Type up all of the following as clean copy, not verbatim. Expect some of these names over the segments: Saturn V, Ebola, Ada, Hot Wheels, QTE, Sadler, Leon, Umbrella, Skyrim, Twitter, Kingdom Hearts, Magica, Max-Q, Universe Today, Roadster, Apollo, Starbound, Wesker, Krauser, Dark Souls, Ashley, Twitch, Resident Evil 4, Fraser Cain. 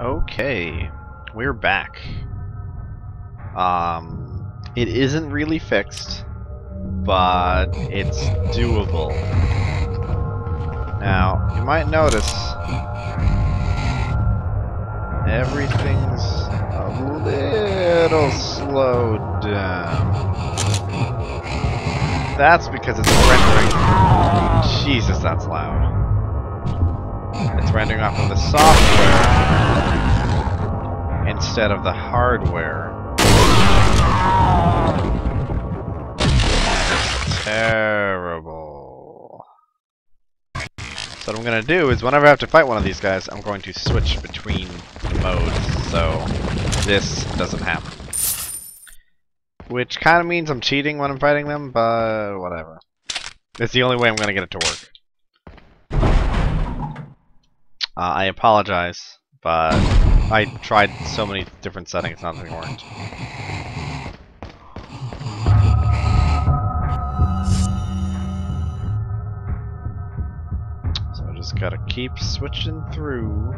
Okay, we're back. It isn't really fixed, but it's doable. Now, you might notice everything's a little slowed down. That's because it's rendering. Jesus, that's loud. It's rendering off of the software instead of the hardware. That's terrible. So what I'm gonna do is whenever I have to fight one of these guys, I'm going to switch between modes so this doesn't happen. Which kind of means I'm cheating when I'm fighting them, but whatever. It's the only way I'm gonna get it to work. I apologize, but I tried so many different settings, nothing worked. So I just gotta keep switching through.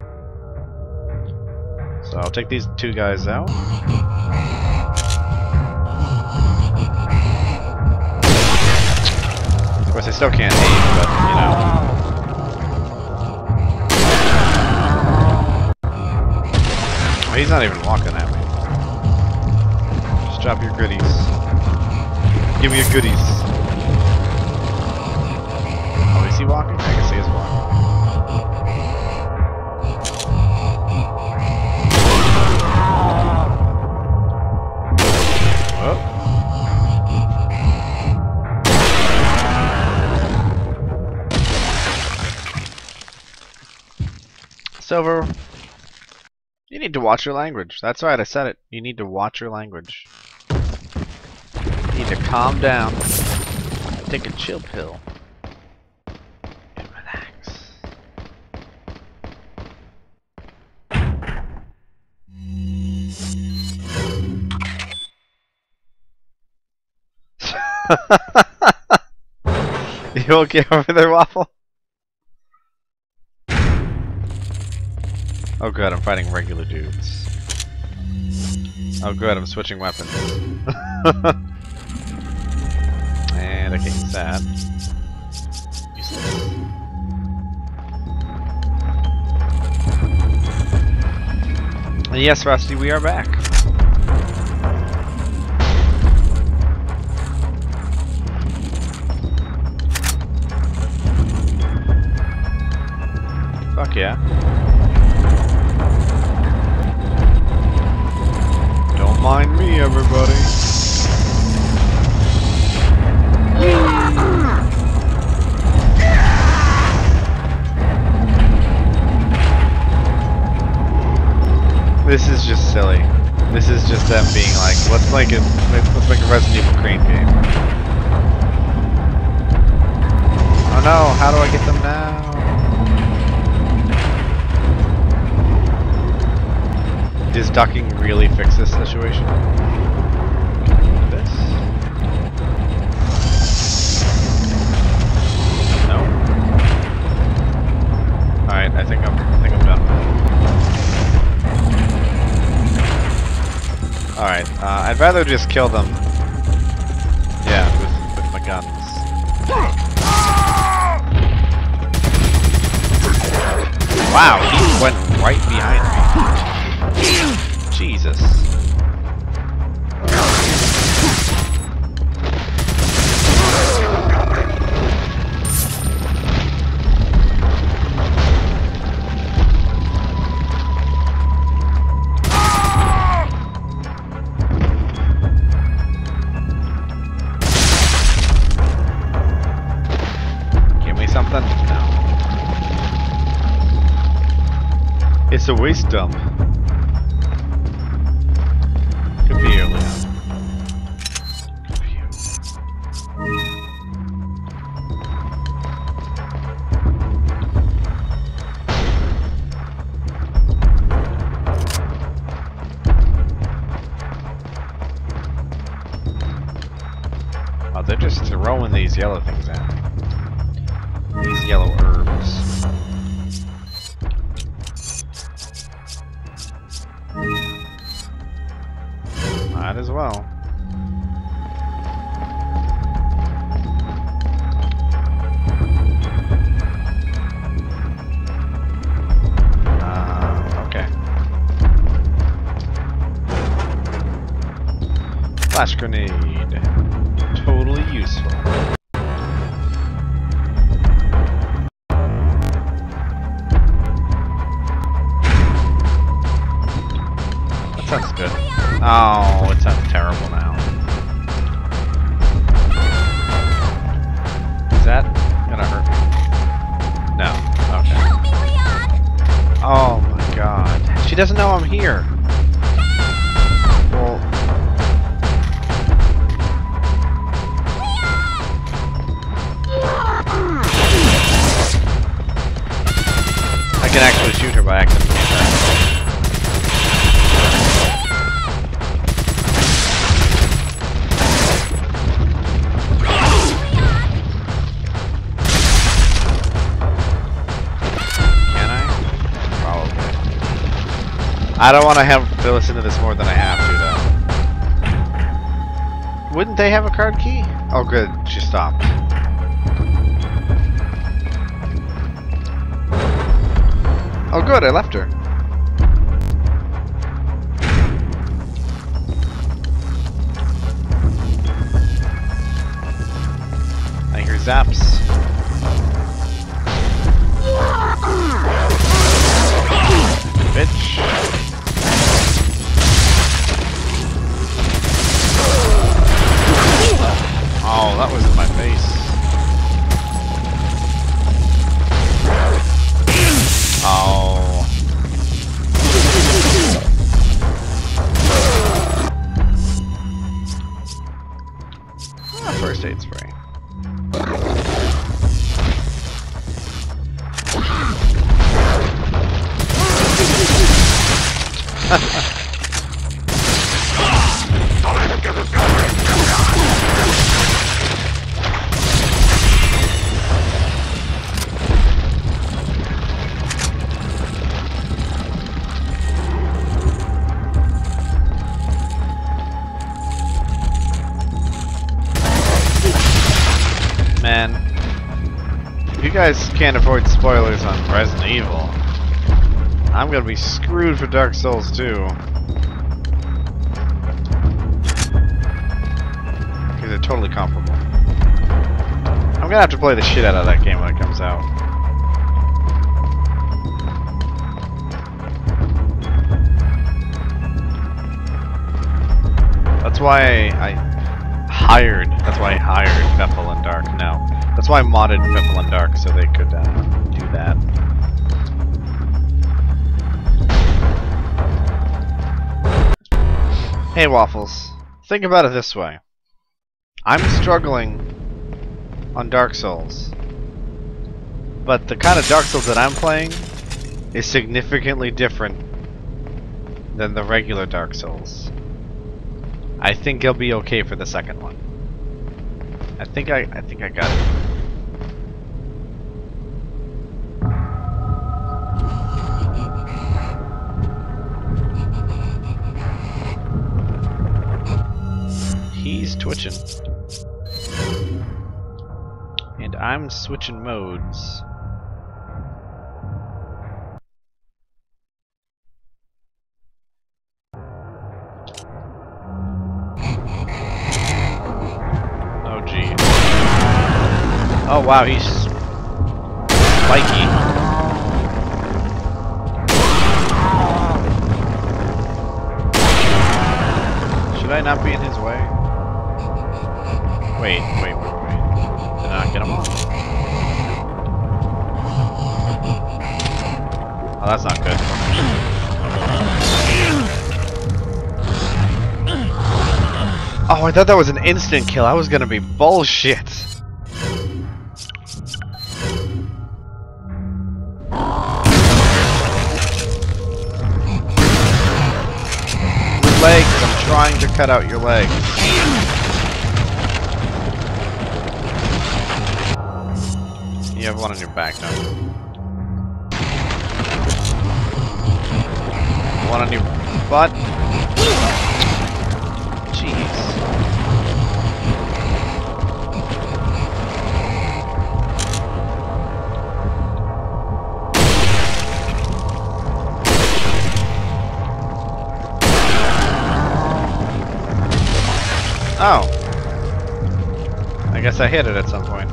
So I'll take these two guys out. Of course, I still can't aim, but, you know. Oh, he's not even walking at me. Just drop your goodies. Give me your goodies. Oh, is he walking? I guess he is walking. Whoa. Silver, you need to watch your language. That's right, I said it. You need to watch your language. You need to calm down, take a chill pill, and relax. You okay over there, Waffle? Oh good, I'm fighting regular dudes. Oh good, I'm switching weapons. And I can use that. And yes, Rusty, we are back. Fuck yeah. Mind me, everybody. This is just silly. This is just them being like, let's make a Resident Evil crane game. Oh no! How do I get them now? Does ducking really fix this situation? This? No. All right, I think I'm done. All right, I'd rather just kill them. Yeah, with my guns. Wow, he went right behind me. Jesus. Give me something? No. It's a waste dump. Throwing these yellow things at me. These yellow herbs. that as well. Okay. Flash grenade. Totally useful. That sounds good. Oh, it sounds terrible now. Is that gonna hurt me? No. Okay. Help me, Leon! Oh my god. She doesn't know I'm here. Well. I can actually shoot her by accident. I don't want to have to listen to this more than I have to, though. Wouldn't they have a card key? Oh, good. She stopped. Oh, good. I left her. I hear zaps. Bitch. Oh, that was in my face. Oh. First aid spray. You guys can't afford spoilers on Resident Evil. I'm gonna be screwed for Dark Souls 2. Because they're totally comparable. I'm gonna have to play the shit out of that game when it comes out. That's why I hired Pepple and Dark now. That's why I modded Pepple and Dark so they could do that. Hey Waffles, think about it this way. I'm struggling on Dark Souls, but the kind of Dark Souls that I'm playing is significantly different than the regular Dark Souls. I think it'll be okay for the second one. I think I got it. He's twitching. And I'm switching modes. Oh, gee. Oh, wow, he's spiky. Should I not be in his way? Wait. Did I not get him off? Oh, that's not good. Oh, I thought that was an instant kill. I was gonna be bullshit. Your legs, I'm trying to cut out your legs. You have one on your back, don't you? One on your butt. guess I hit it at some point.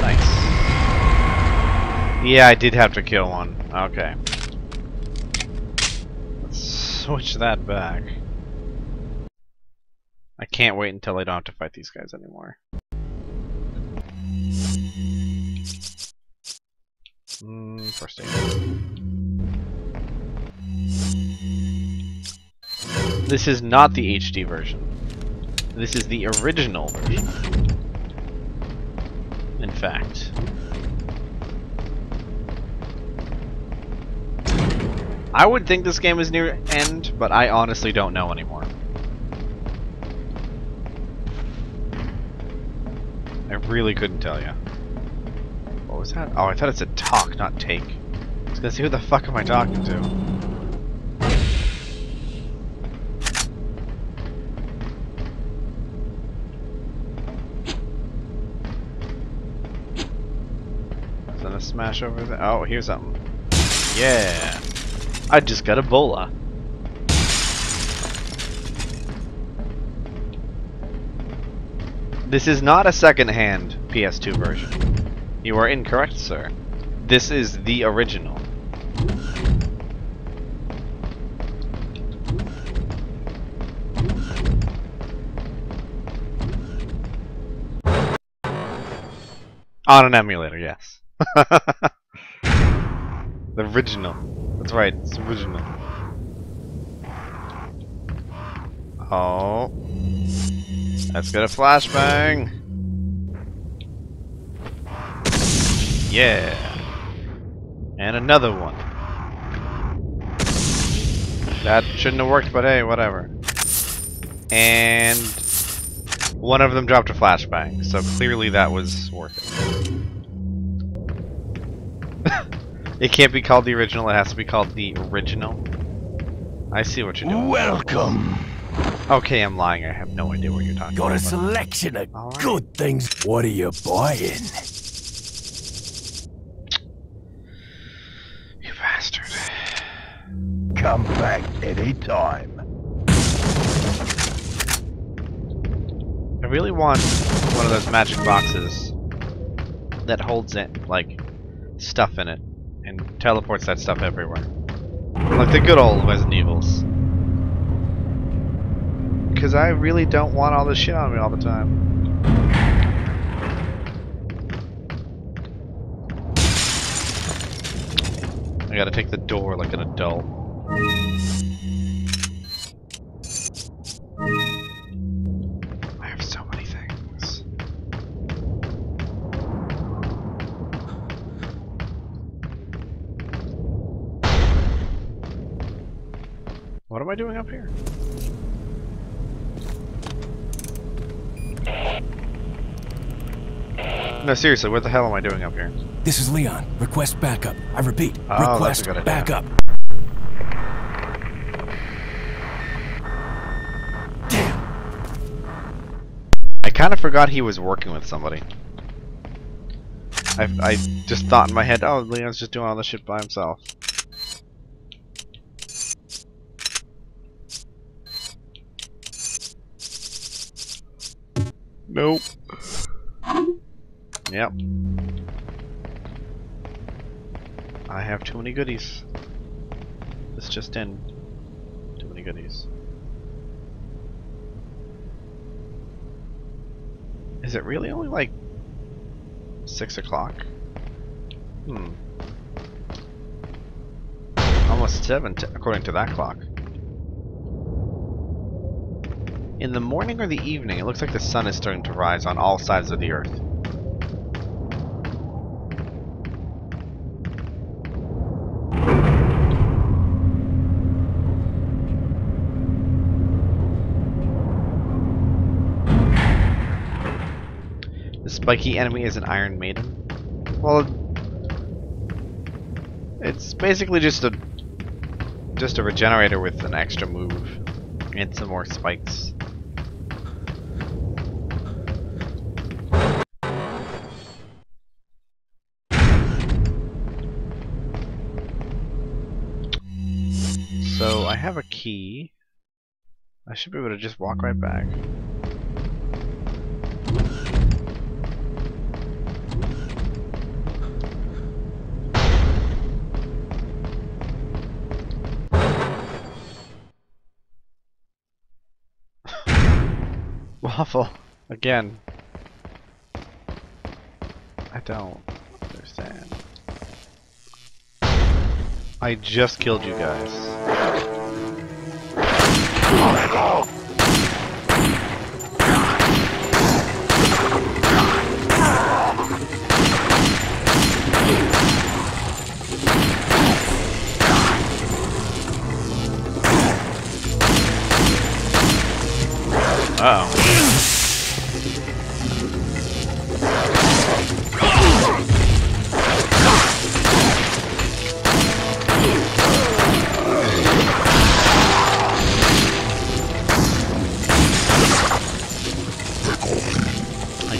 Nice. Yeah, I did have to kill one. Okay. Let's switch that back. I can't wait until I don't have to fight these guys anymore. First aid. This is not the HD version. This is the original version. In fact. I would think this game is near end, but I honestly don't know anymore. I really couldn't tell you. What was that? Oh, I thought it said talk, not take. I was gonna see who the fuck am I talking to? Is that a smash over there? Oh, here's something. Yeah! I just got Ebola. This is not a second-hand PS2 version. You are incorrect, sir. This is the original. On an emulator, yes. The original. That's right, it's original. Oh. Let's get a flashbang! Yeah! And another one. That shouldn't have worked, but hey, whatever. And one of them dropped a flashbang, so clearly that was worth it. It can't be called the original, it has to be called the original. I see what you're doing. Welcome! Okay, I'm lying. I have no idea what you're talking about. Got a selection of good things. What are you buying? You bastard. Come back any time. I really want one of those magic boxes that holds it, like, stuff in it and teleports that stuff everywhere. Like the good old Resident Evils. Because I really don't want all this shit on me all the time. I gotta take the door like an adult. I have so many things. What am I doing up here? No, seriously, what the hell am I doing up here? This is Leon. Request backup. I repeat, request backup. Damn! I kind of forgot he was working with somebody. I just thought in my head, oh, Leon's just doing all this shit by himself. Nope. Yep. I have too many goodies. This just in. Too many goodies. Is it really only like 6 o'clock? Hmm. Almost 7 according to that clock. In the morning or the evening, it looks like the sun is starting to rise on all sides of the earth. Spiky enemy is an Iron Maiden. Well, it's basically just a regenerator with an extra move and some more spikes. So I have a key. I should be able to just walk right back. Waffle. Again. I don't understand. I just killed you guys. Uh-oh.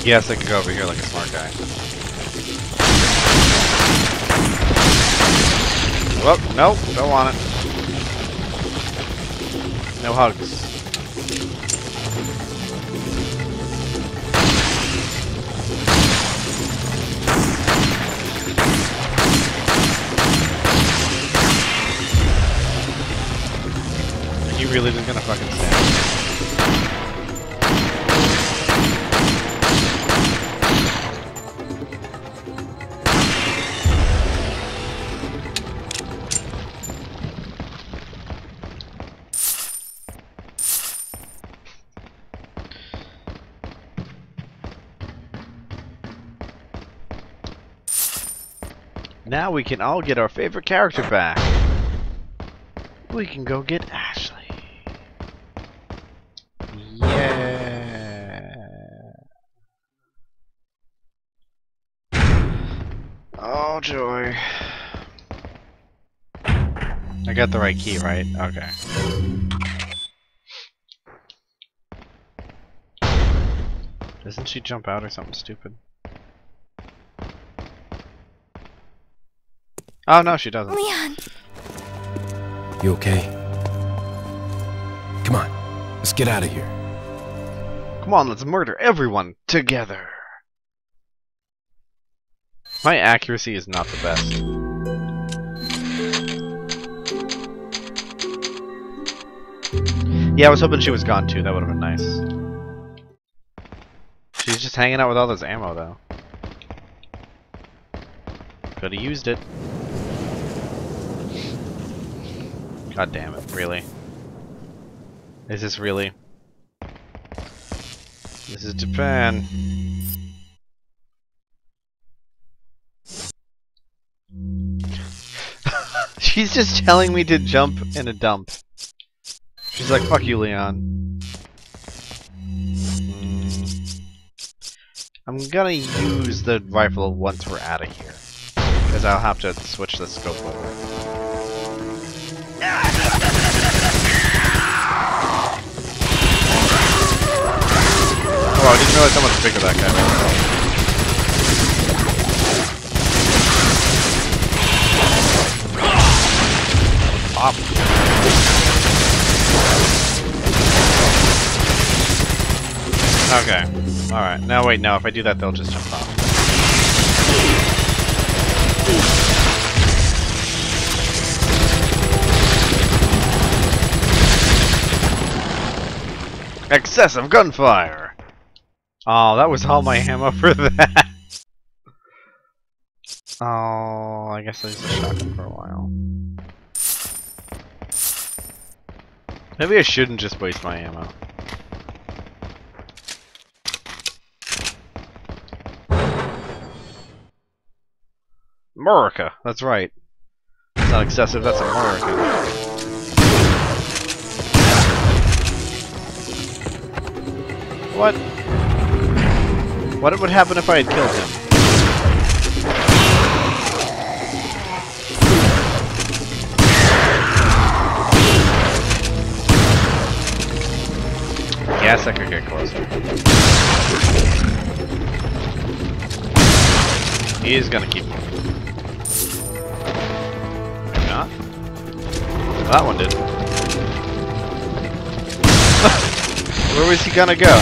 Yes, I could go over here like a smart guy. Well, nope, don't want it. No hugs. Are you really just gonna fucking stand? Now we can all get our favorite character back. We can go get Ashley. Yeah. Oh joy. I got the right key, right? Okay. Doesn't she jump out or something stupid? Oh no, she doesn't. Leon! You okay? Come on, let's get out of here. Come on, let's murder everyone together. My accuracy is not the best. Yeah, I was hoping she was gone too, that would have been nice. She's just hanging out with all this ammo though. Could have used it. God damn it, really? Is this really? This is Japan. She's just telling me to jump in a dump. She's like, fuck you, Leon. I'm gonna use the rifle once we're out of here. Because I'll have to switch the scope over. Oh, I didn't realize how much bigger that guy was. Pop. Okay. Alright. Now wait, no, if I do that they'll just jump off. Excessive gunfire! Oh, that was all my ammo for that. Oh, I guess I used a shotgun for a while. Maybe I shouldn't just waste my ammo. America! That's right. It's not excessive, that's America. What? What would happen if I had killed him? Yes, I could get closer. He is gonna keep moving. Maybe not. That one did. Where was he gonna go?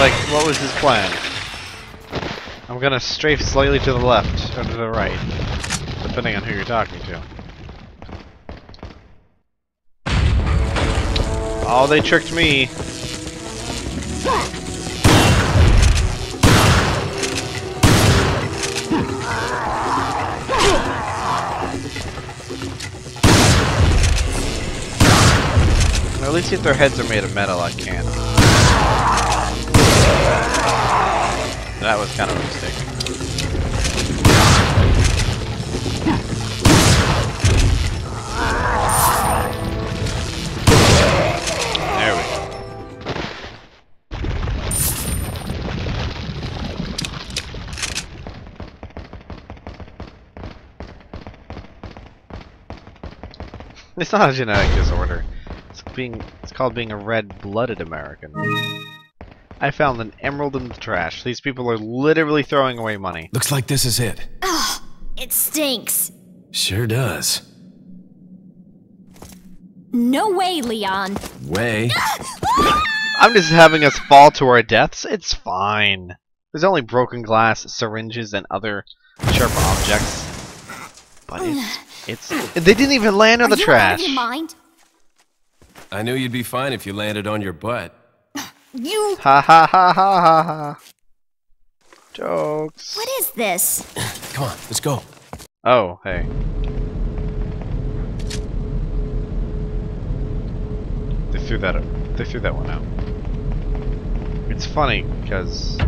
Like, what was his plan? I'm gonna strafe slightly to the left, or to the right, depending on who you're talking to. Oh, they tricked me. At least if their heads are made of metal, I can. That was kind of a mistake. It's not a genetic disorder. It's called being a red-blooded American. I found an emerald in the trash. These people are literally throwing away money. Looks like this is it. Ugh, it stinks. Sure does. No way, Leon. Way? I'm just having us fall to our deaths. It's fine. There's only broken glass, syringes, and other sharp objects. But they didn't even land on the trash. Are you out of your mind? I knew you'd be fine if you landed on your butt. You ha ha ha ha ha ha. Jokes. What is this? Come on, let's go. Oh, hey. They threw that one out. It's funny because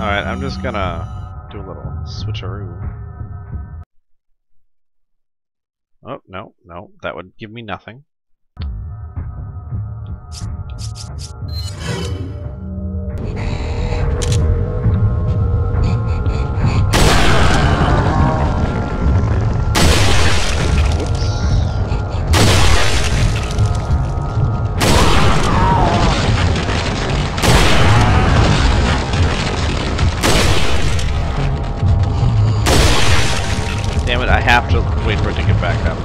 alright, I'm just gonna do a little switcheroo. Oh, no, no, that would give me nothing. Damn it, I have to wait for it to get back up.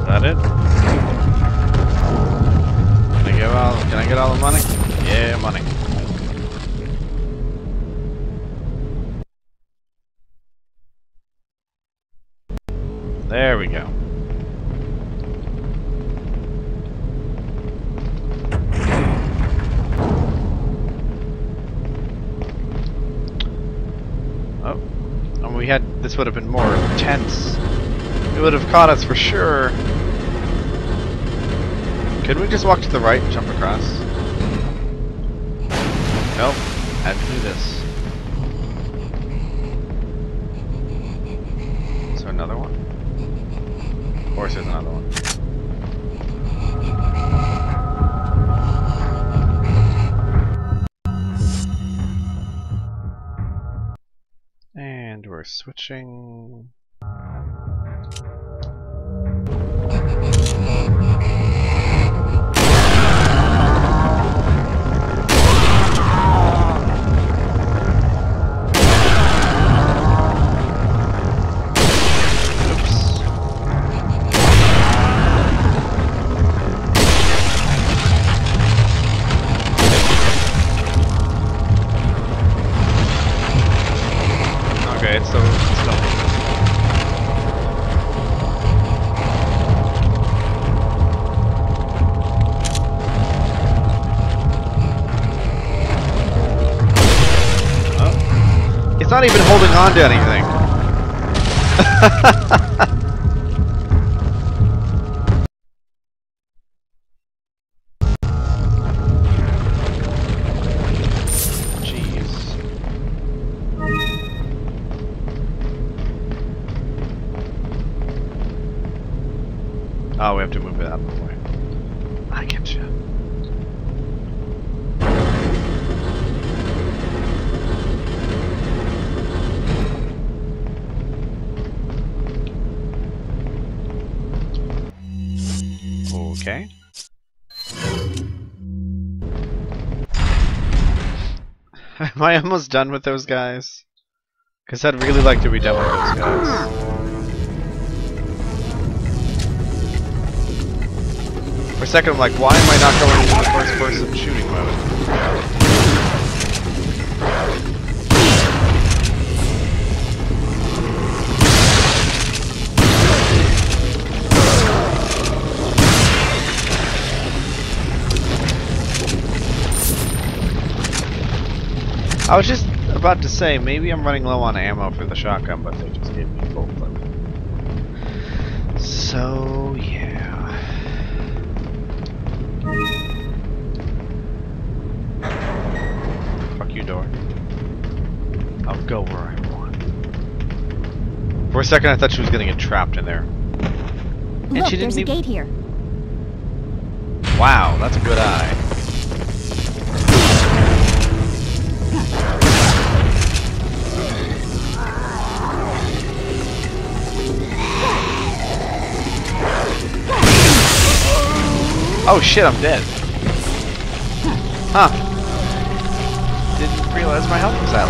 Is that it? Can I get all the money? Yeah, money. There we go. Oh, and this would have been more tense. It would have caught us for sure. Couldn't we just walk to the right and jump across? Nope, had to do this. Is there another one? Of course there's another one. And we're switching. Not even holding on to anything. Jeez. Oh, we have to move it out of the way. I get you. Okay. Am I almost done with those guys? Because I'd really like to redemo those guys. For a second I'm like, why am I not going into the first person shooting mode? I was just about to say, maybe I'm running low on ammo for the shotgun, but they just gave me full clip. So, yeah. Fuck you, door. I'll go where I want. For a second, I thought she was gonna get trapped in there. And look, she didn't there's a gate here. Wow, that's a good eye. Oh shit, I'm dead. Huh. Didn't realize my health was that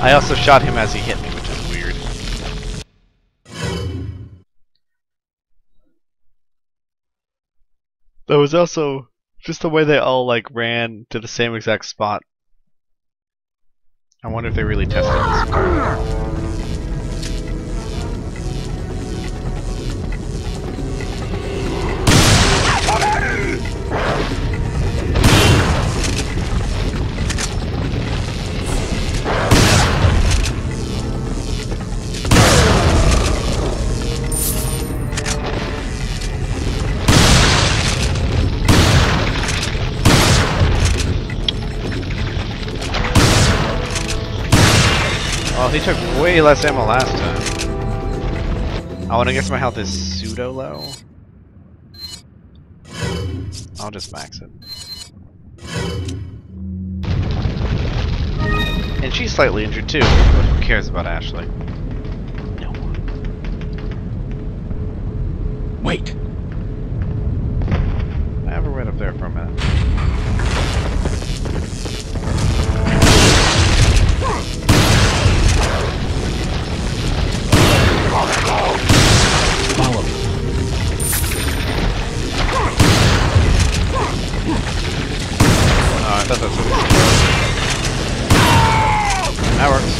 low. I also shot him as he hit me, which is weird. That was also just the way they all like ran to the same exact spot. I wonder if they really tested this part. They took way less ammo last time. Oh, and I guess my health is pseudo low. I'll just max it. And she's slightly injured too, but who cares about Ashley? No one. Wait! I have her right up there for a minute. Follow me. I thought that's what it was. That works.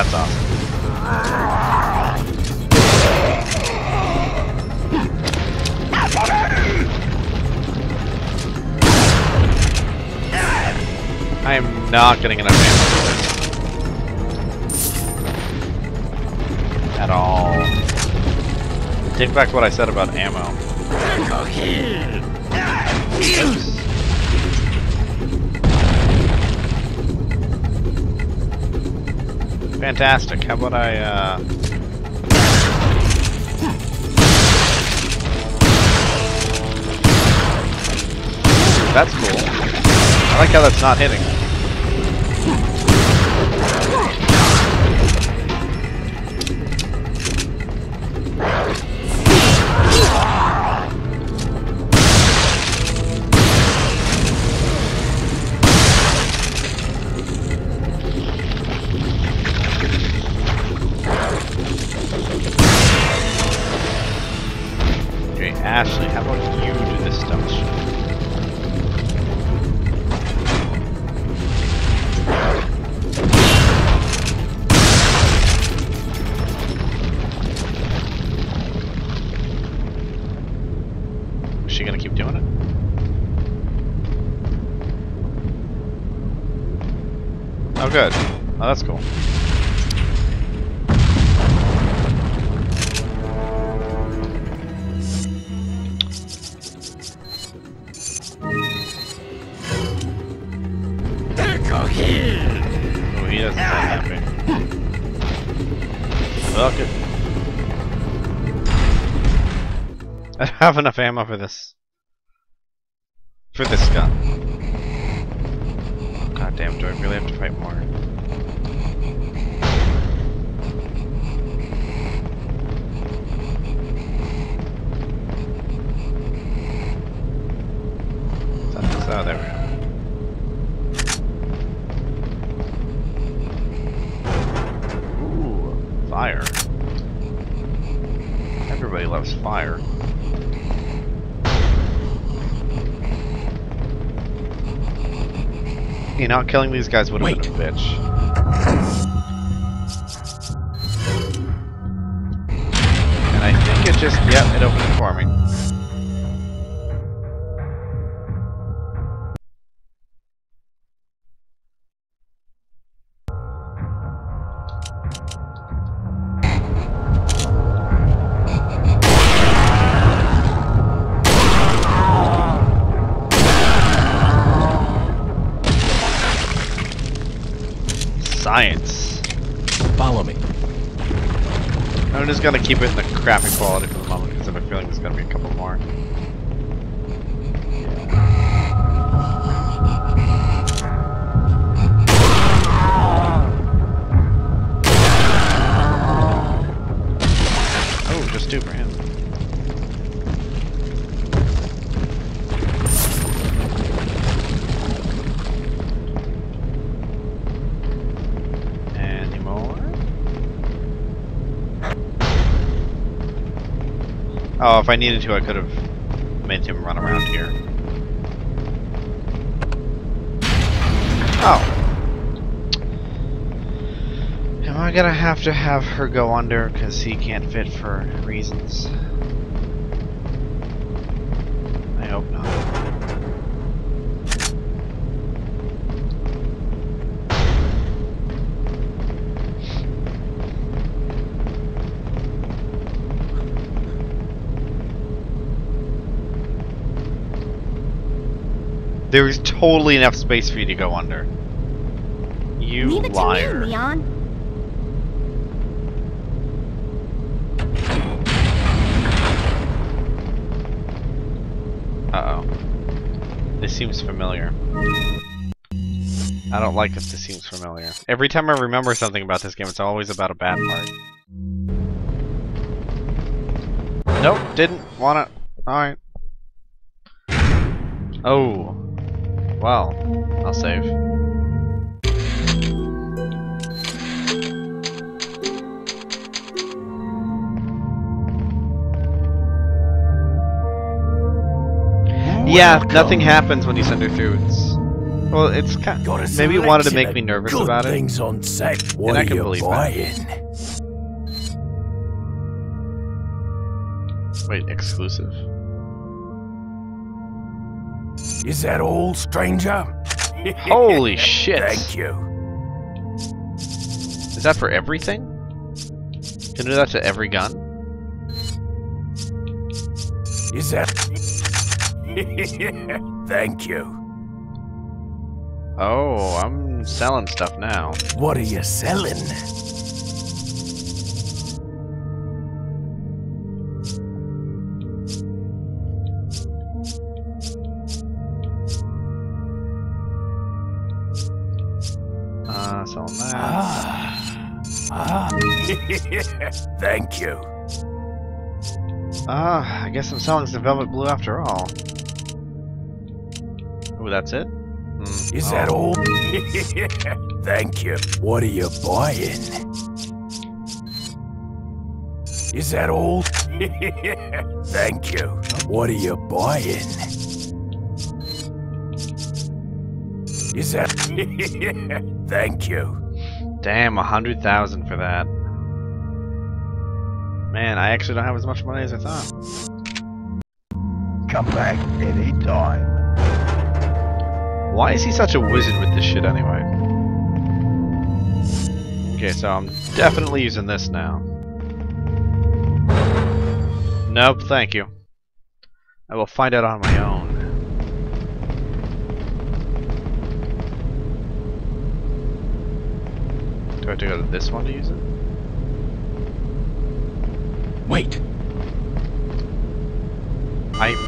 That's awesome. I am not getting enough ammo for this. At all. Take back what I said about ammo. Oops. Fantastic. How about I, That's cool. I like how that's not hitting. Ashley, how about you do this dumb shit? Is she gonna keep doing it? Oh good. Oh, that's cool. Go here! Oh, he doesn't sound happy. Fuck it. I don't have enough ammo for this. For this gun. God damn, do I really have to fight more? Oh, there we go. Ooh, fire. Everybody loves fire. You know, killing these guys would have been a bitch. And I think it just, yeah, it opened it for me. Science. Follow me. I'm just gonna keep it in the crappy quality for the moment because I have a feeling there's gonna be a couple more. Oh, just two for him. Oh, if I needed to, I could have made him run around here. Oh. Am I gonna have to have her go under because he can't fit for reasons? I hope not. There is totally enough space for you to go under. You leave liar. It to me, Leon. Uh-oh. This seems familiar. I don't like this. This seems familiar. Every time I remember something about this game, it's always about a bad part. Nope, didn't wanna... Alright. Oh. Well, I'll save. Yeah, nothing happens when you send her through. It's, well, it's kind of, maybe it wanted to make me nervous about it, and I can believe that. Wait, exclusive? Is that all, stranger? Holy shit! Thank you. Is that for everything? Can do that to every gun? Is that? Thank you. Oh, I'm selling stuff now. What are you selling? Thank you. Ah, I guess I'm selling some Velvet Blue after all. Oh, that's it? Mm. Is that all? Thank you. What are you buying? Is that all? Thank you. What are you buying? Is that... Thank you. Damn, 100,000 for that. Man, I actually don't have as much money as I thought. Come back any time. Why is he such a wizard with this shit anyway? Okay, so I'm definitely using this now. Nope, thank you. I will find out on my own. Do I have to go to this one to use it? Wait! Wait!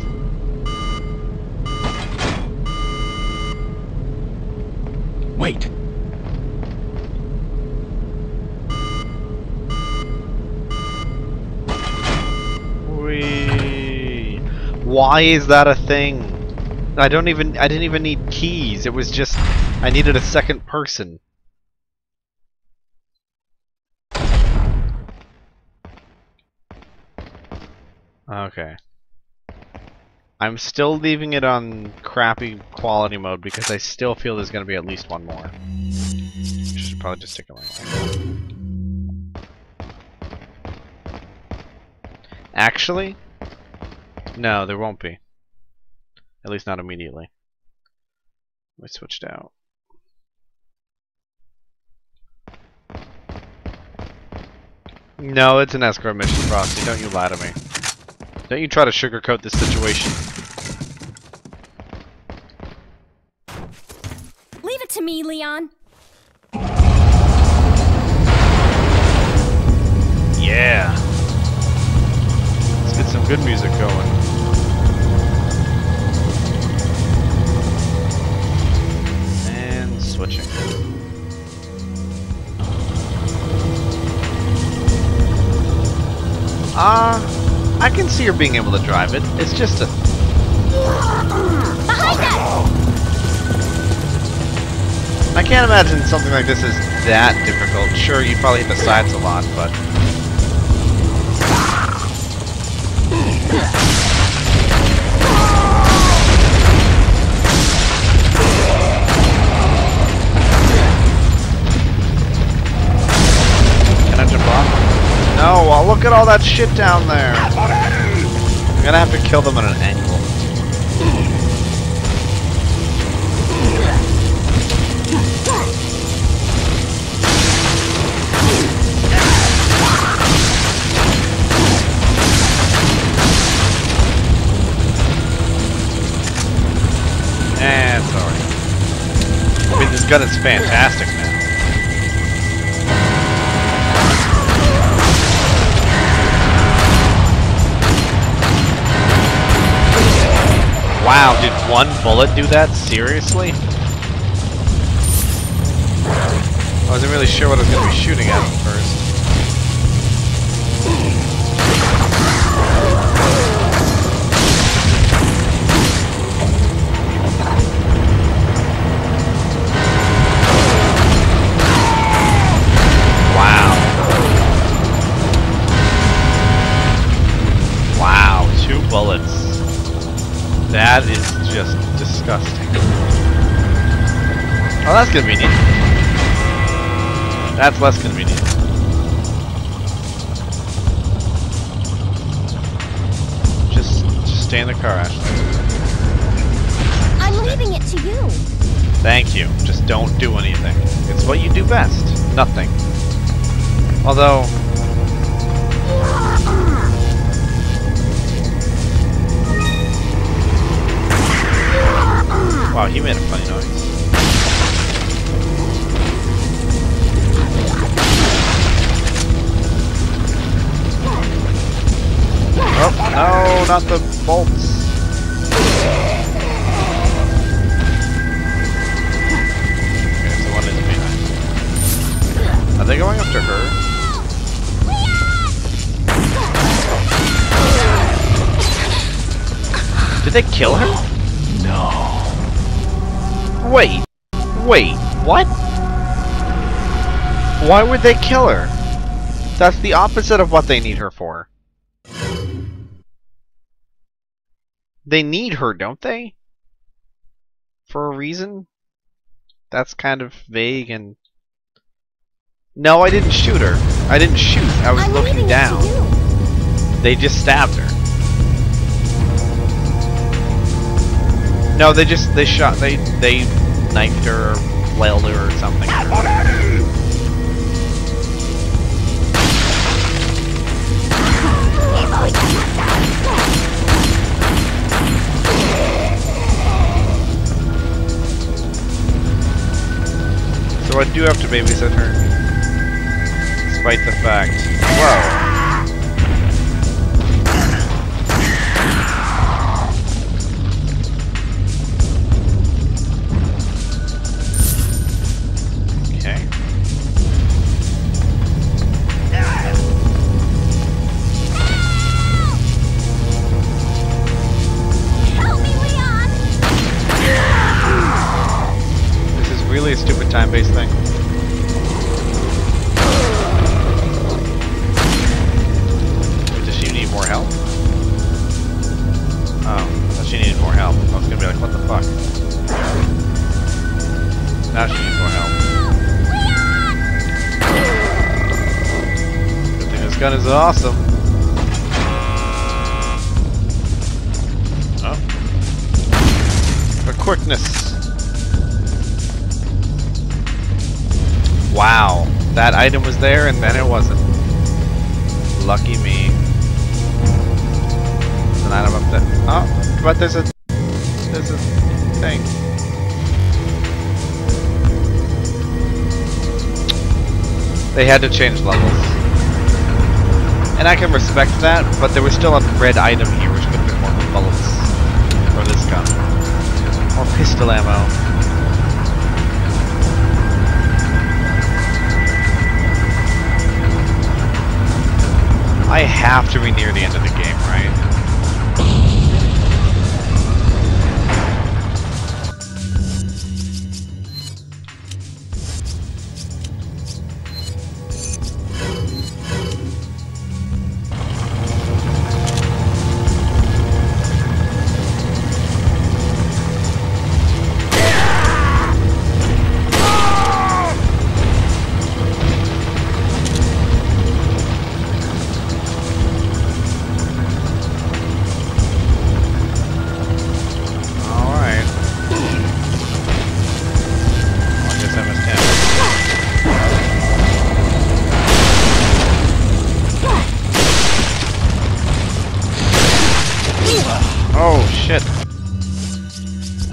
Whee! Why is that a thing? I didn't even need keys, it was just... I needed a second person. Okay. I'm still leaving it on crappy quality mode because I still feel there's going to be at least one more. I should probably just stick it like that. Actually? No, there won't be. At least not immediately. We switched out. No, it's an escrow mission, Frosty. Don't you lie to me. Don't you try to sugarcoat this situation. Leave it to me, Leon. Yeah. Let's get some good music going. And switching. I can see her being able to drive it. It's just a... Behind us! I can't imagine something like this is that difficult. Sure, you probably hit the sides a lot, but... Can I jump off? No, well, look at all that shit down there. I'm gonna have to kill them at an angle. Eh, it's alright. I mean, this gun is fantastic now. Wow, did one bullet do that? Seriously? I wasn't really sure what I was going to be shooting at first. Wow. Wow, 2 bullets. That is just disgusting. Oh, that's convenient. That's less convenient. Just stay in the car, Ashley. I'm leaving it to you. Thank you. Just don't do anything. It's what you do best. Nothing. Although... Wow, he made a funny noise. Oh, no, not the bolts. Okay, so one is behind. Are they going after her? Did they kill her? No. Wait, what? Why would they kill her? That's the opposite of what they need her for. They need her, don't they? For a reason? That's kind of vague and... No, I didn't shoot her. I didn't shoot, I was looking down. They just stabbed her. No, they just, they knifed her, or flailed her, or something. So I do have to babysit her. despite the fact. Whoa. Time-based thing. Wait, does she need more help? Oh, I thought she needed more help. I was gonna be like, what the fuck? Now she needs more help. Good thing this gun is awesome. Oh. For quickness. Wow, that item was there and then it wasn't. Lucky me. There's an item up there. Oh, but there's a thing. They had to change levels. And I can respect that, but there was still a red item here which could be more bullets. Or this gun. Or pistol ammo. I have to be near the end of the game, right?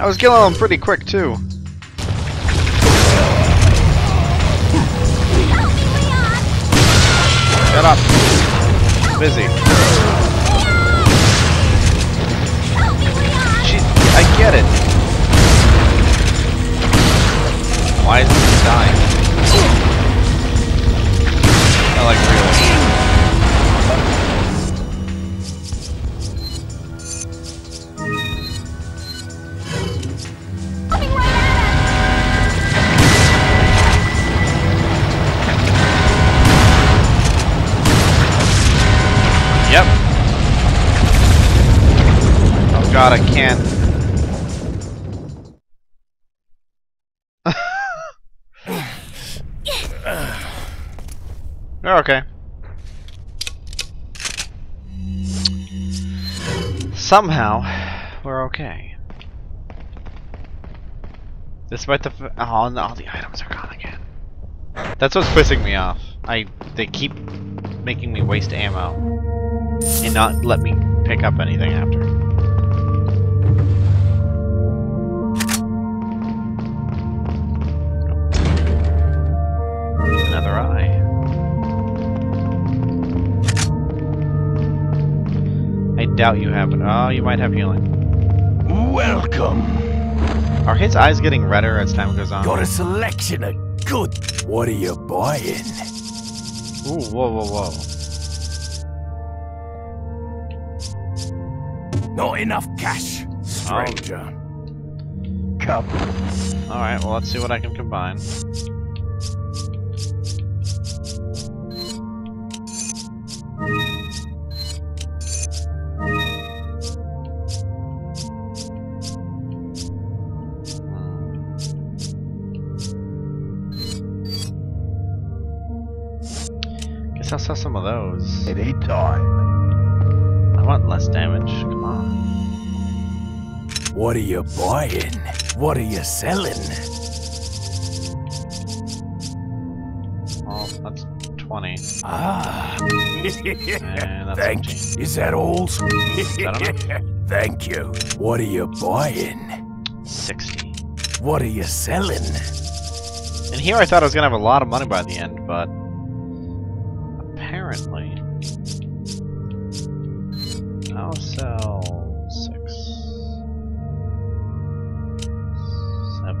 I was killing them pretty quick too. Shut up. Busy. She, I get it. Why is he dying? I like real. God, I can't. Okay. Somehow, we're okay. Despite the oh no, the items are gone again. That's what's pissing me off. They keep making me waste ammo and not let me pick up anything after. Doubt you have it. Oh, you might have healing. Welcome. Are his eyes getting redder as time goes on? Got a selection of good. What are you buying? Ooh, whoa, whoa, whoa. Not enough cash, stranger. Oh. Come. All right. Well, let's see what I can combine. I'll sell some of those. It ain't time. I want less damage. Come on. What are you buying? What are you selling? Oh, that's 20. Ah. And that's thank. 15. Is that all? Thank you. What are you buying? 60. What are you selling? And here I thought I was gonna have a lot of money by the end, but. currently. I'll sell 6, 7,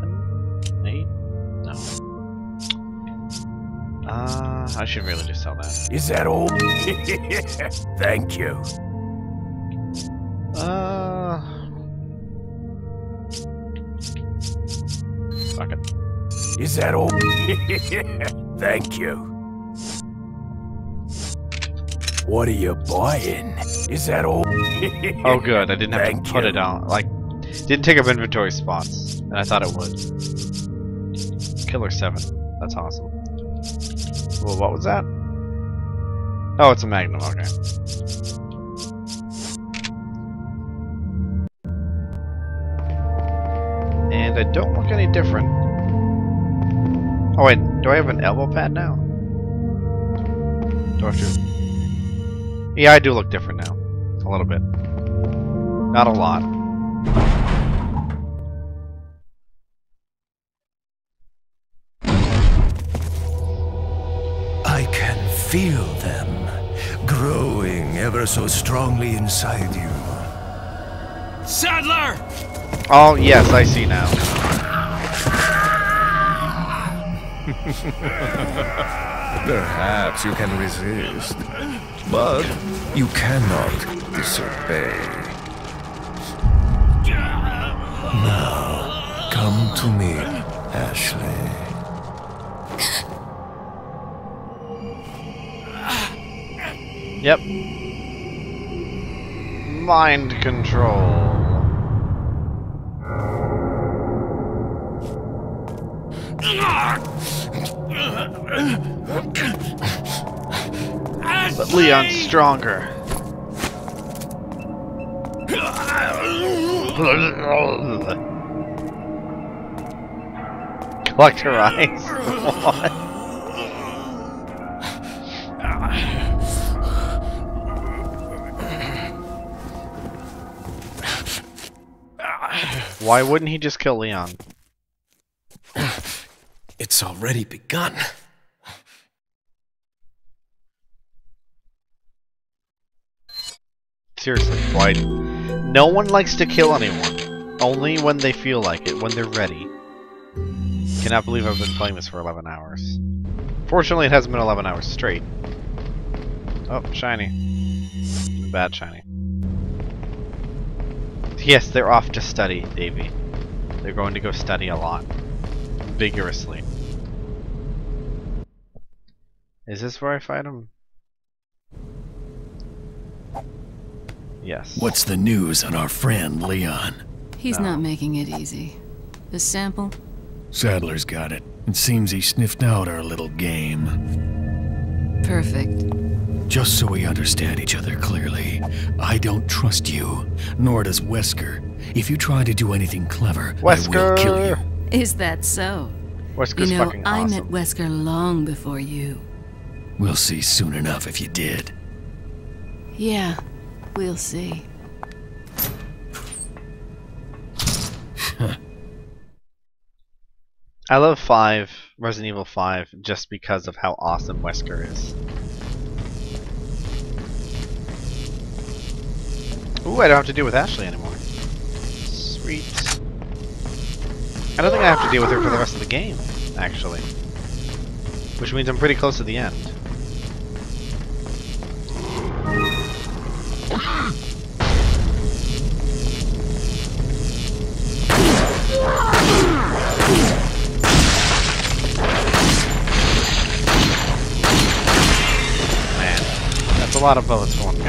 8. No. I should really just sell that. Is that all? Thank you. Fuck it. Is that all? Thank you. What are you buying? Is that all? Oh good, I didn't have to put it down. Like, didn't take up inventory spots, and I thought it would. Killer 7. That's awesome. Well, what was that? Oh, it's a Magnum, okay. They don't look any different. Oh wait, do I have an elbow pad now? Do I have to... Yeah, I do look different now. A little bit. Not a lot. I can feel them growing ever so strongly inside you. Sadler! Oh, yes, I see now. Perhaps you can resist, but you cannot disobey. Now, come to me, Ashley. Yep. Mind control. But Leon's stronger. Collect her eyes. What? Why wouldn't he just kill Leon? It's already begun. Seriously, why? No one likes to kill anyone. Only when they feel like it, when they're ready. Cannot believe I've been playing this for 11 hours. Fortunately, it hasn't been 11 hours straight. Oh, shiny. Bad shiny. Yes, they're off to study, Davey. They're going to go study a lot. Vigorously. Is this where I fight him? Yes. What's the news on our friend Leon? He's not making it easy. The sample? Sadler's got it. It seems he sniffed out our little game. Perfect. Just so we understand each other clearly, I don't trust you, nor does Wesker. If you try to do anything clever, Wesker! I will kill you. Is that so? Wesker's fucking awesome. I met Wesker long before you. We'll see soon enough if you did. Yeah, we'll see. I love 5, Resident Evil 5, just because of how awesome Wesker is. Ooh, I don't have to deal with Ashley anymore. Sweet. I don't think I have to deal with her for the rest of the game, actually. Which means I'm pretty close to the end. Man, that's a lot of bullets for one guy.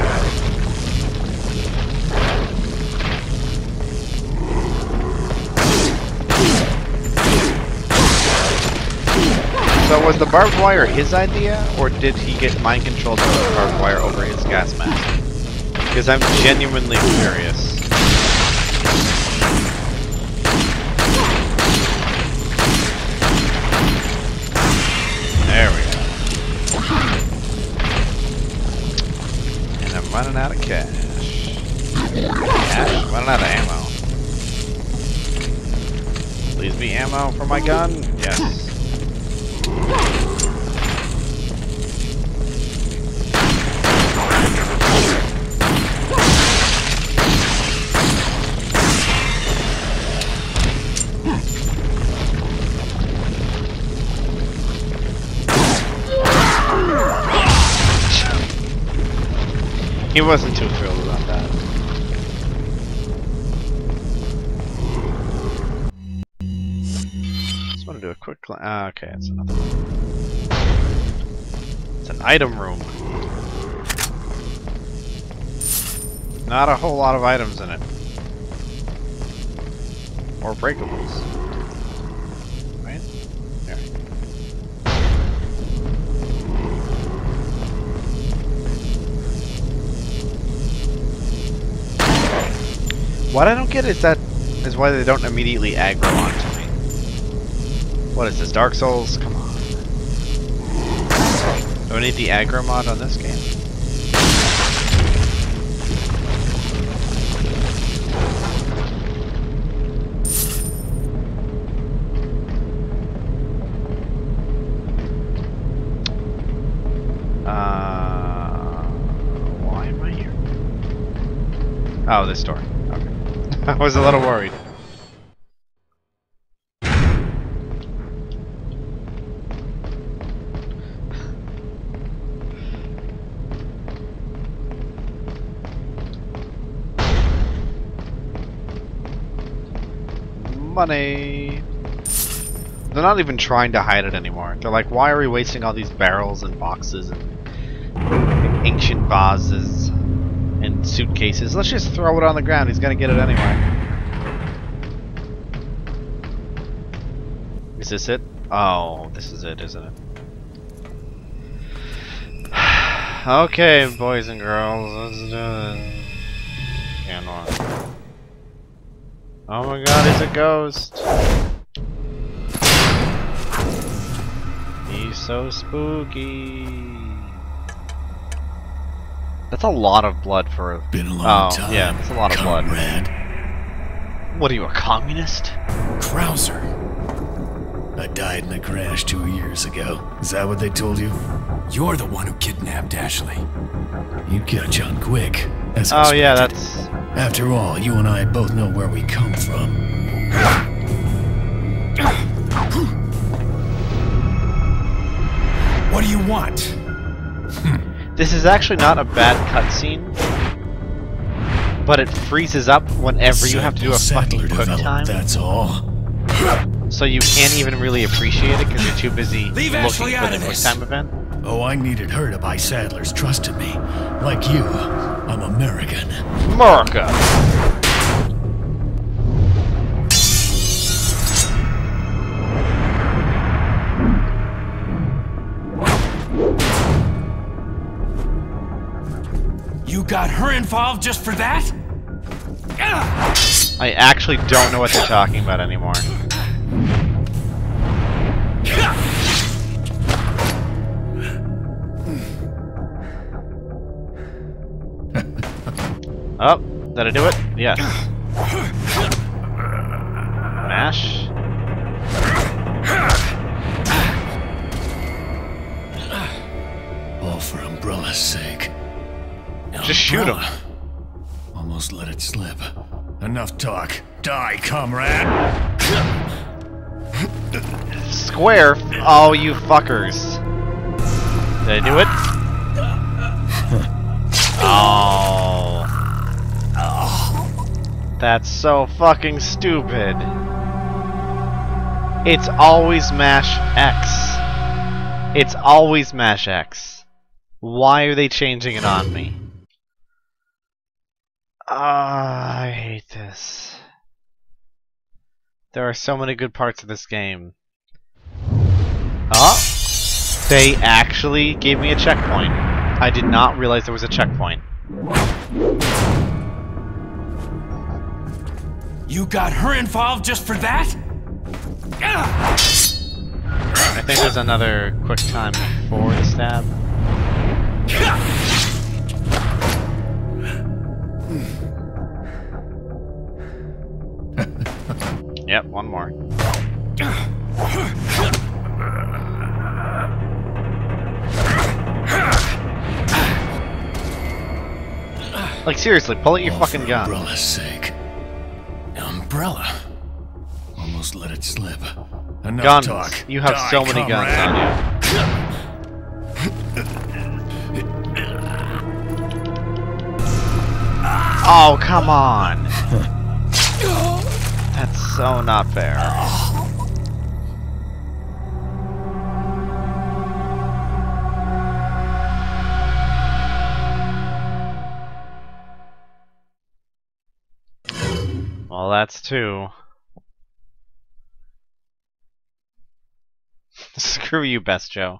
So was the barbed wire his idea, or did he get mind controlled by the barbed wire over his gas mask? Because I'm genuinely curious. There we go. And I'm running out of cash. Cash? Running out of ammo. Please be ammo for my gun? Yes. He wasn't too thrilled about that. Just want to do a quick glance. Ah, okay, it's another one. It's an item room. Not a whole lot of items in it. Or breakables. Right? There. What I don't get is that is why they don't immediately aggro onto me. What is this, Dark Souls? Come on. Do I need the aggro mod on this game? Why am I here? Oh, this door. Okay. I was a little worried. Money. They're not even trying to hide it anymore. They're like, why are we wasting all these barrels and boxes and ancient vases and suitcases? Let's just throw it on the ground. He's gonna get it anyway. Is this it? Oh, this is it, isn't it? Okay, boys and girls, let's do it. And on. Oh my god, he's a ghost. He's so spooky. That's a lot of blood for a... Been a long time, yeah, that's a lot of comrade. Blood. What are you, a communist? Krauser. I died in a crash 2 years ago. Is that what they told you? You're the one who kidnapped Ashley. You catch on quick, as expected. Oh yeah, that's... After all, you and I both know where we come from. What do you want? Hm. This is actually not a bad cutscene, but it freezes up whenever you have to do a fucking quick time. That's all. So you can't even really appreciate it because you're too busy looking for the quick time event. Oh, I needed her to buy Sadler's trust in me. Like you, I'm American. America! Got her involved just for that? I actually don't know what they're talking about anymore. Oh, did I do it? Yes. Mash. All for Umbrella's sake. Just shoot him. Almost let it slip. Enough talk. Die, comrade. Square. Oh, you fuckers. Did I do it? Oh. Oh. That's so fucking stupid. It's always mash X. It's always mash X. Why are they changing it on me? I hate this. There are so many good parts of this game. Oh! They actually gave me a checkpoint. I did not realize there was a checkpoint. You got her involved just for that? I think there's another quick time before the stab. Yep, one more. Like, seriously, pull out your fucking gun. For Umbrella's sake. Umbrella. Almost let it slip. Enough guns. Talk. You have so many guns on you. Oh, come on! That's so not fair. Well, that's two. Screw you, Best Joe.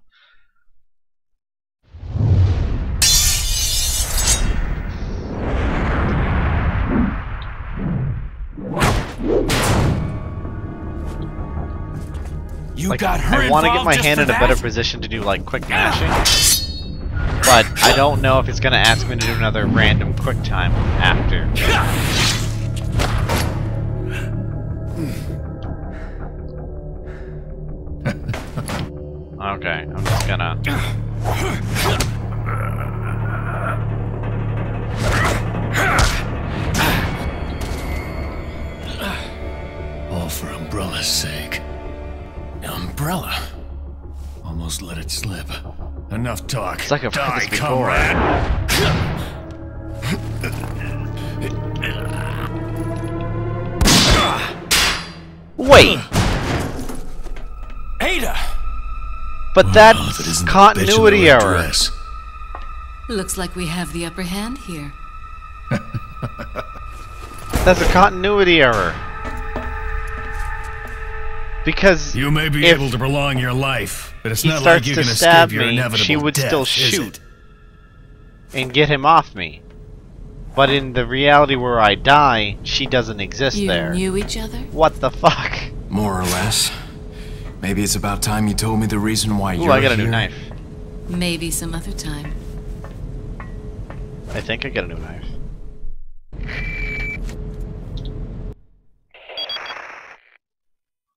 You like, got her. I want to get my hand in a better position to do like quick mashing, but I don't know if it's gonna ask me to do another random quick time after. Okay, I'm just gonna. All for Umbrella's sake. Umbrella? Almost let it slip. Enough talk. It's like I've heard this before. Wait! Ada! But that's continuity error. Looks like we have the upper hand here. That's a continuity error. Because you may be able to prolong your life, but it's not like you can escape your inevitable death. She would still shoot and get him off me. But in the reality where I die, she doesn't exist there. You knew each other? What the fuck? More or less. Maybe it's about time you told me the reason why you're here. Ooh, I got a new knife. Maybe some other time. I think I got a new knife.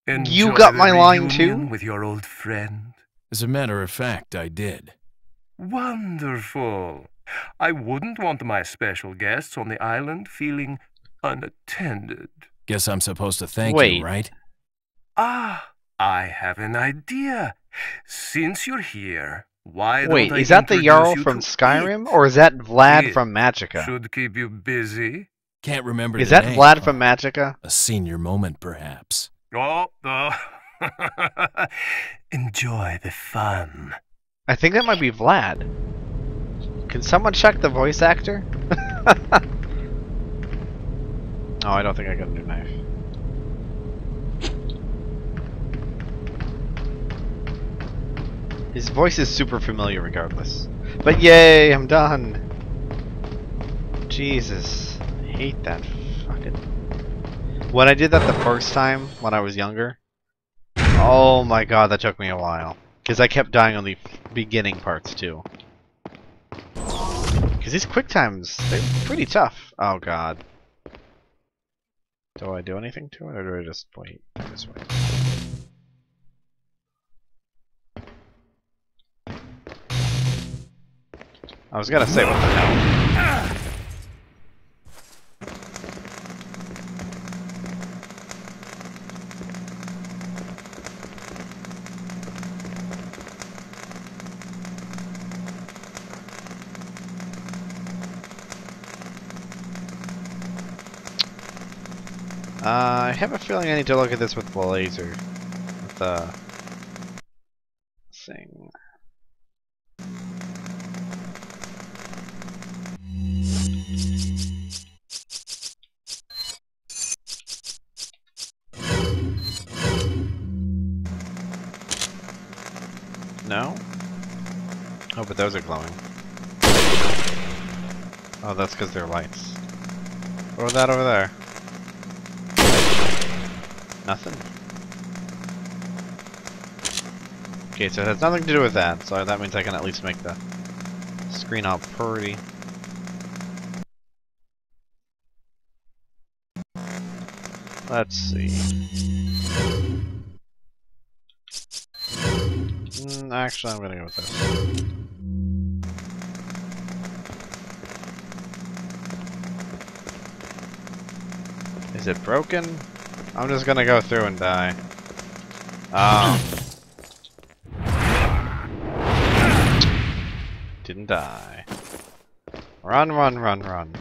Enjoy you got my line too? With your old friend? As a matter of fact, I did. Wonderful. I wouldn't want my special guests on the island feeling unattended. Guess I'm supposed to thank you, right? Ah, I have an idea. Since you're here, why don't I is that the Jarl from Skyrim, or is that Vlad from Magica? Should keep you busy. Can't remember the name. Is that Vlad from Magica? A senior moment, perhaps. Oh, enjoy the fun. I think that might be Vlad. Can someone check the voice actor? Oh, I don't think I got a new knife. His voice is super familiar regardless. But yay, I'm done. Jesus. I hate that fucking... When I did that the first time, when I was younger, oh my god, that took me a while. Because I kept dying on the beginning parts, too. Because these quick times, they're pretty tough. Oh god. Do I do anything to it, or do I just wait? I just wait. I was gonna say, what the hell? I have a feeling I need to look at this with the laser. With the thing. No? Oh, but those are glowing. Oh, that's because they're lights. Or that over there. Nothing. Okay, so it has nothing to do with that, so that means I can at least make the screen all pretty. Let's see. Actually, I'm gonna go with this. Is it broken? I'm just gonna go through and die. Didn't die. Run, run, run, run.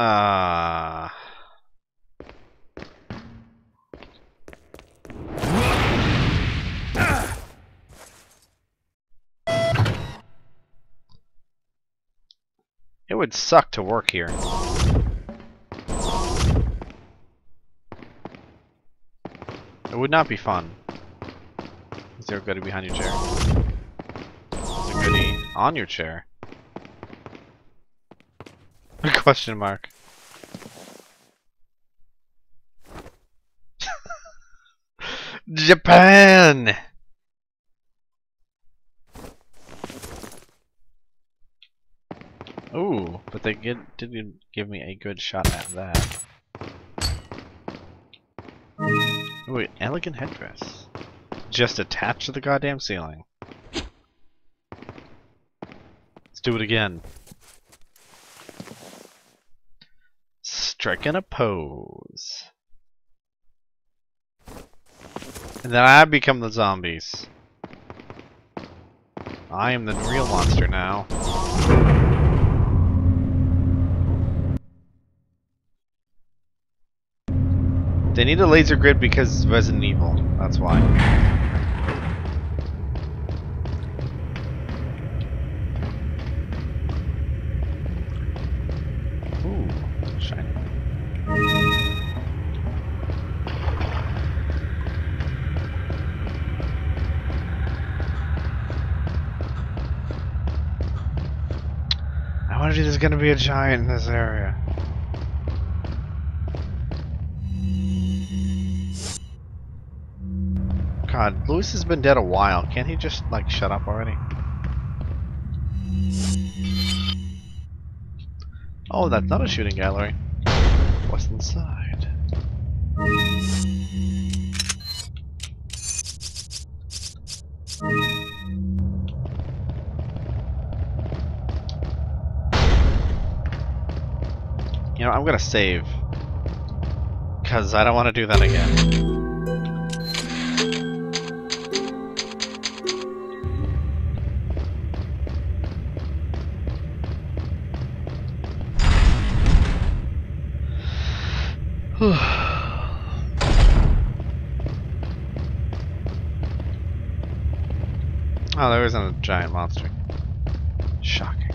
Ah. It would suck to work here. It would not be fun. Is there a goodie behind your chair? Is there a goodie on your chair? Question mark. Japan! Ooh, but they didn't give me a good shot at that. Ooh, an elegant headdress. Just attached to the goddamn ceiling. Let's do it again. Striking a pose. And then I become the zombies. I am the real monster now. They need a laser grid because it's Resident Evil, that's why. Ooh, shiny. I wonder if there's gonna be a giant in this area. God, Lewis has been dead a while. Can't he just, like, shut up already? Oh, that's not a shooting gallery. What's inside? You know, I'm gonna save. 'Cause I don't want to do that again. Oh, there isn't a giant monster. Shocking.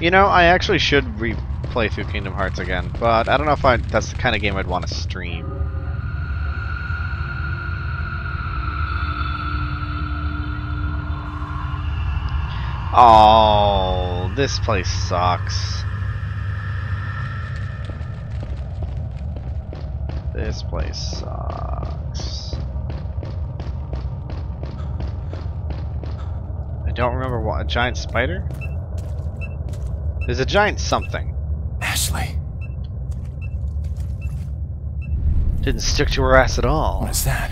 You know, I actually should replay through Kingdom Hearts again, but I don't know if that's the kind of game I'd want to stream. Oh, this place sucks. This place sucks. I don't remember what. A giant spider? There's a giant something. Ashley. Didn't stick to her ass at all. What is that?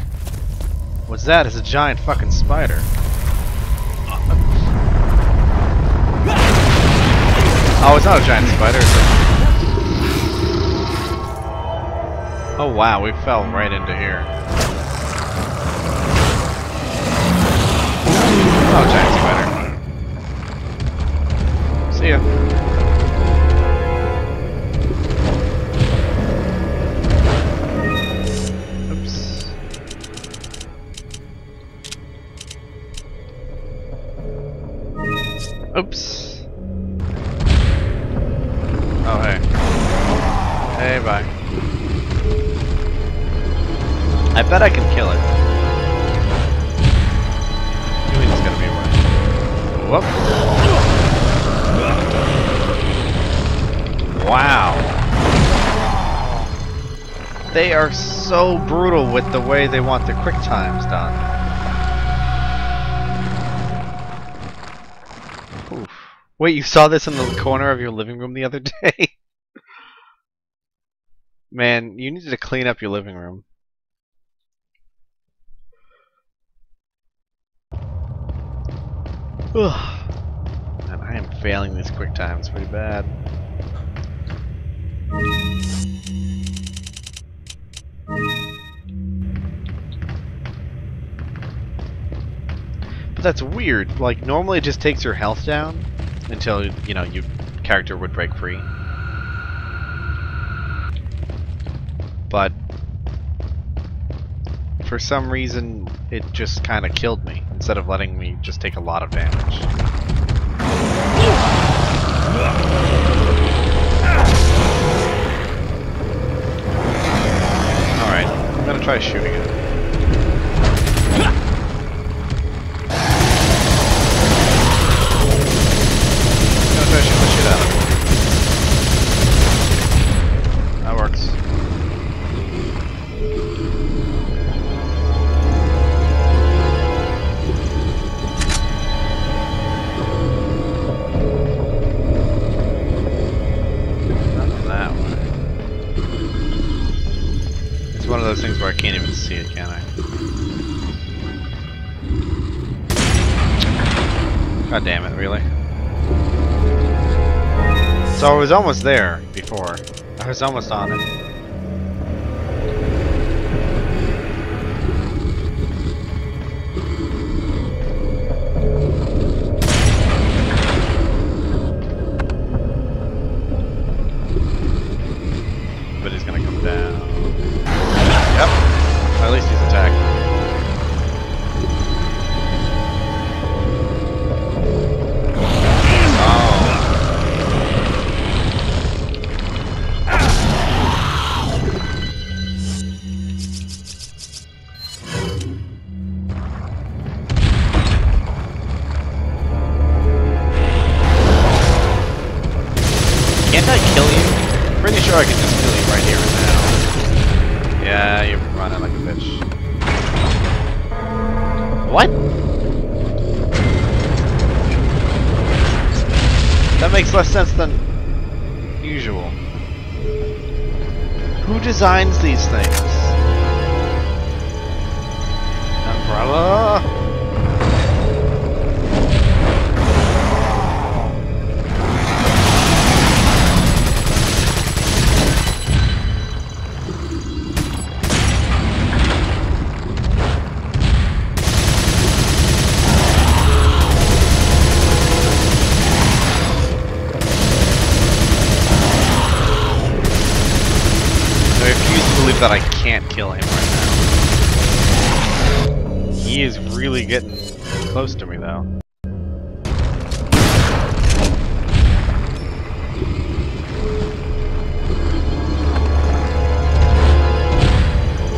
What's that? It's a giant fucking spider. Oh, it's not a giant spider. Oh wow, we fell right into here. Oh, giant spider. See ya. Oops. Oops. Oh, hey. Hey, bye. I bet I can kill it. You mean it's gonna be worse. Whoop. Wow. They are so brutal with the way they want the quick times done. Oof. Wait, you saw this in the corner of your living room the other day? Man, you needed to clean up your living room. Ugh. Man, I am failing these quick times pretty bad. that's weird. Like, normally it just takes your health down until, you know, your character would break free. But for some reason, it just kind of killed me instead of letting me just take a lot of damage. Alright, I'm gonna try shooting it. God damn it, really. So I was almost there before. I was almost on it. But he's gonna come down. Yep. Or at least he's attacking. Less sense than usual. Who designs these things? Umbrella? That I can't kill him right now. He is really getting close to me though.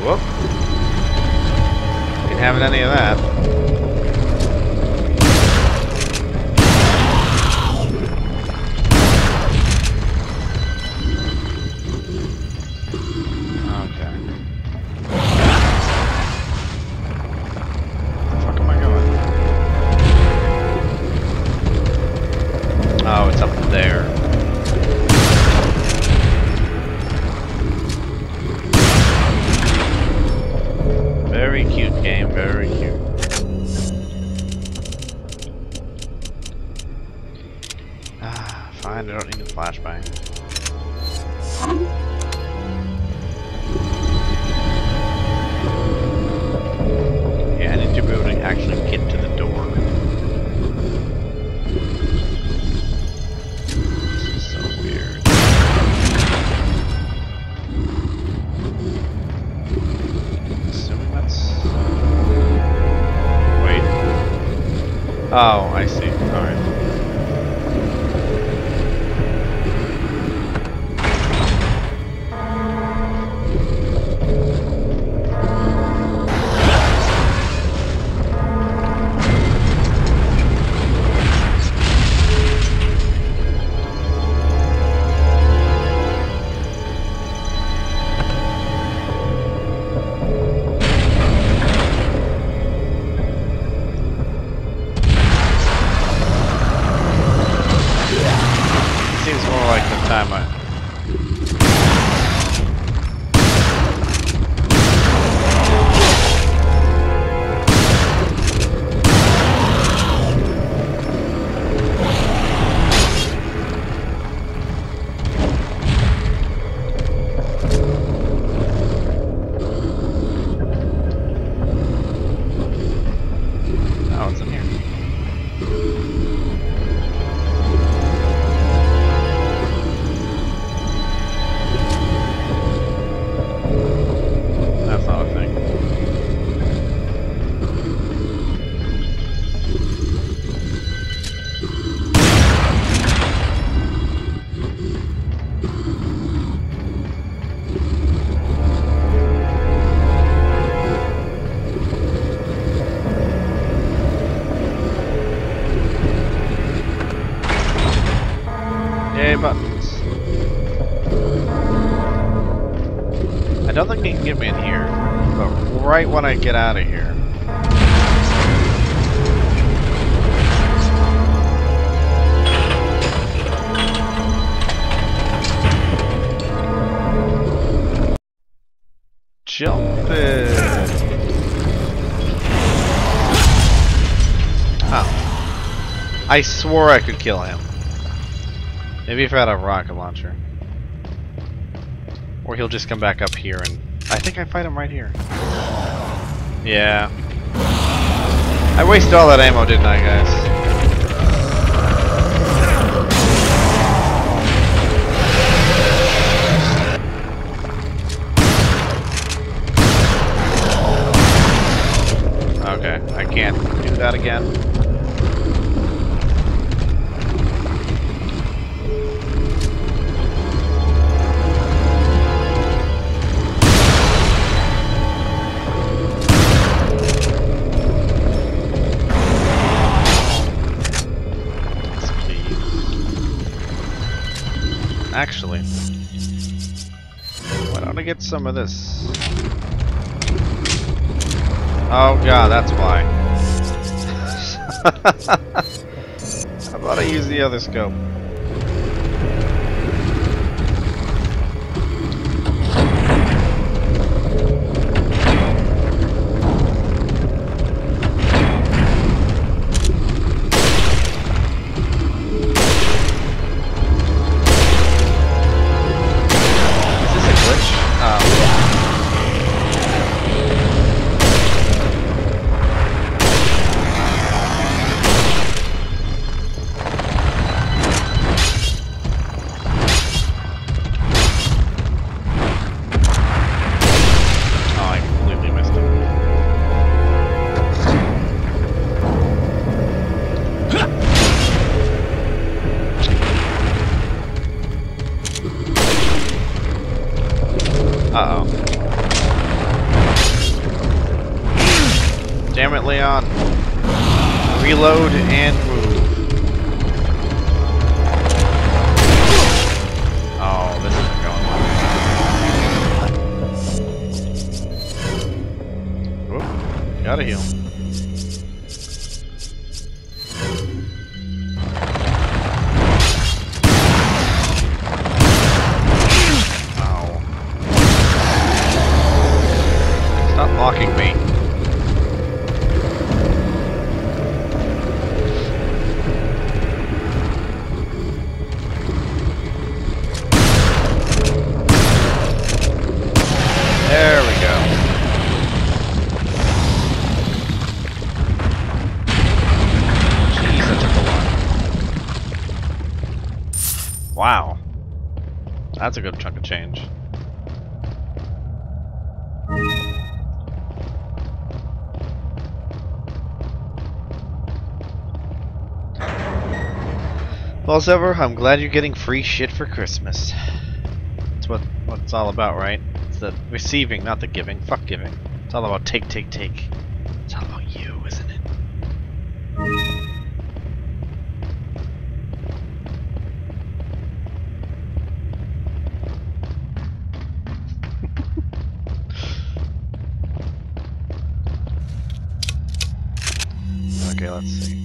Whoop. Ain't having any of that. Oh, I see. Alright. don't think he can get me in here, but right when I get out of here. Jump it. Oh. I swore I could kill him. Maybe if I had a rocket launcher. Or he'll just come back up here and... I think I fight him right here. Yeah. I wasted all that ammo, didn't I, guys? I can't do that again. Please. Actually, why don't I get some of this? Oh god, that's why. How about I use the other scope? Damn it, Leon. Reload and move. Oh, this isn't going well. Whoop. Gotta heal. Ow. Stop blocking me. Wow, that's a good chunk of change. Well, Silver, I'm glad you're getting free shit for Christmas. That's what it's all about, right? It's the receiving, not the giving. Fuck giving. It's all about take, take, take. It's all about you, isn't it? Okay, let's see.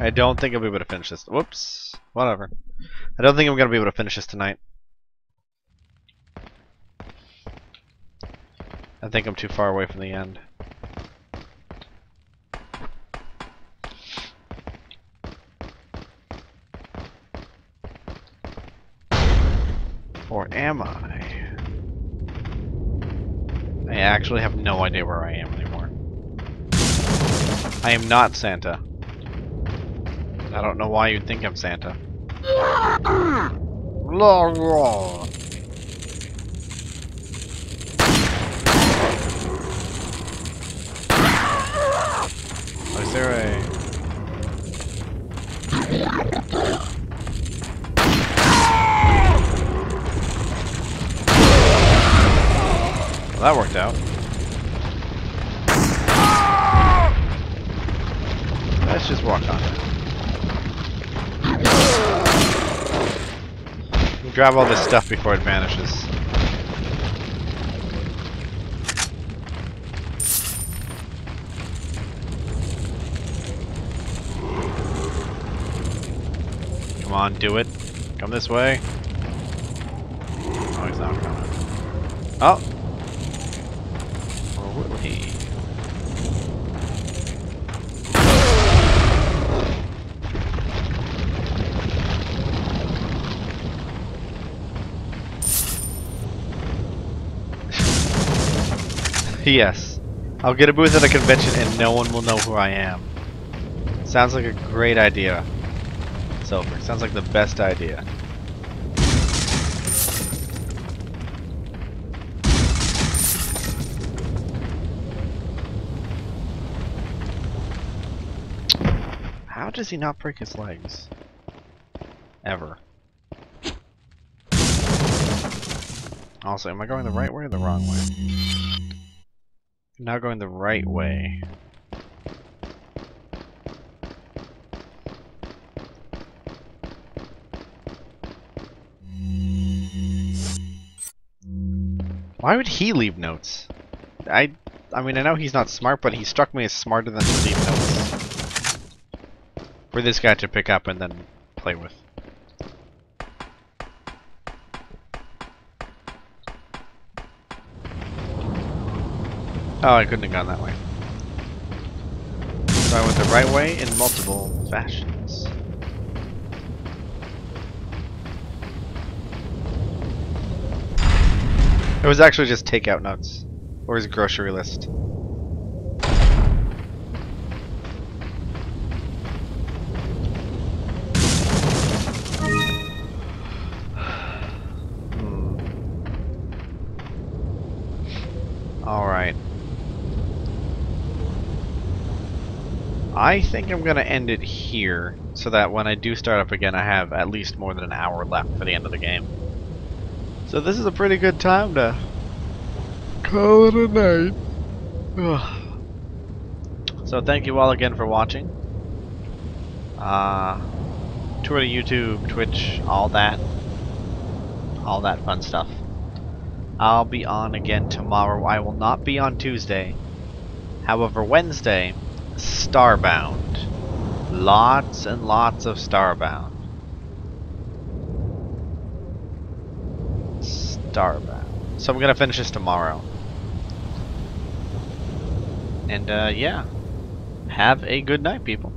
I don't think I'll be able to finish this. Whoops. Whatever. I don't think I'm going to be able to finish this tonight. I think I'm too far away from the end. Or am I? I actually have no idea where I am anymore. I am not Santa. I don't know why you'd think I'm Santa. Is there a... That worked out. Let's just walk on it. Grab all this stuff before it vanishes. Come on, do it. Come this way. Oh, he's not coming. Oh! Or will he? P.S. I'll get a booth at a convention and no one will know who I am. Sounds like a great idea. Silver. Sounds like the best idea. How does he not break his legs? Ever. Also, am I going the right way or the wrong way? Now going the right way. Why would he leave notes? I mean, I know he's not smart, but he struck me as smarter than to leave notes. For this guy to pick up and then play with. Oh, I couldn't have gone that way. So I went the right way in multiple fashions. It was actually just takeout notes, or his grocery list. I think I'm going to end it here, so that when I do start up again I have at least more than an hour left for the end of the game. So this is a pretty good time to call it a night. So thank you all again for watching. Twitter, YouTube, Twitch, all that fun stuff. I'll be on again tomorrow. I will not be on Tuesday. However, Wednesday, Starbound. Lots and lots of Starbound. Starbound. So I'm gonna finish this tomorrow. And yeah. Have a good night, people.